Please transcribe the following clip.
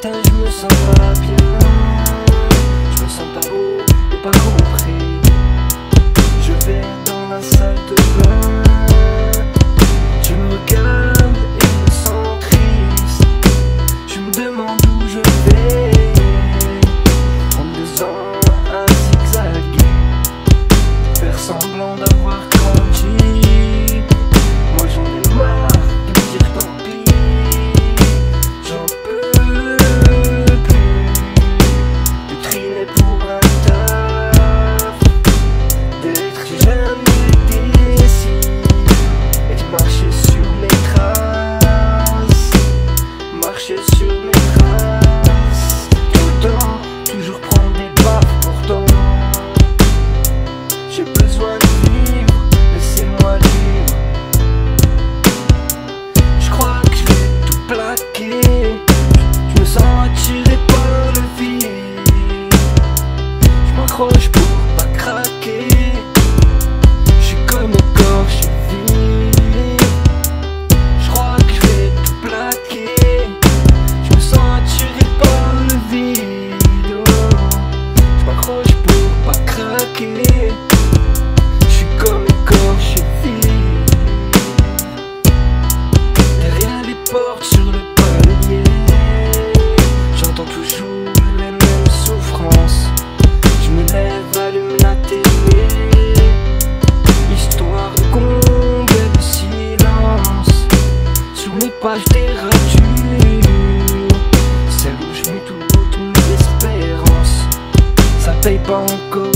certains jouent sans papier. Je me sens par où et pas compris. Je vais dans la salle de bain. Je me regarde et me sens triste. Je me demande où je vais. 32 ans à zigzaguer, faire semblant d'avoir grandi. Moi j'en ai marre de me dire tant pis. Je me sens attiré par le vide. Je m'accroche pour pas craquer. Je suis comme encore, je suis vide. Je crois que je vais tout plaquer. Je me sens attiré par le vide. Je m'accroche pour pas craquer. Je suis comme encore, je suis vide. Derrière les portes sur le pont. Page des ratures, celle où je mets toutes mes espérances, ça paye pas encore.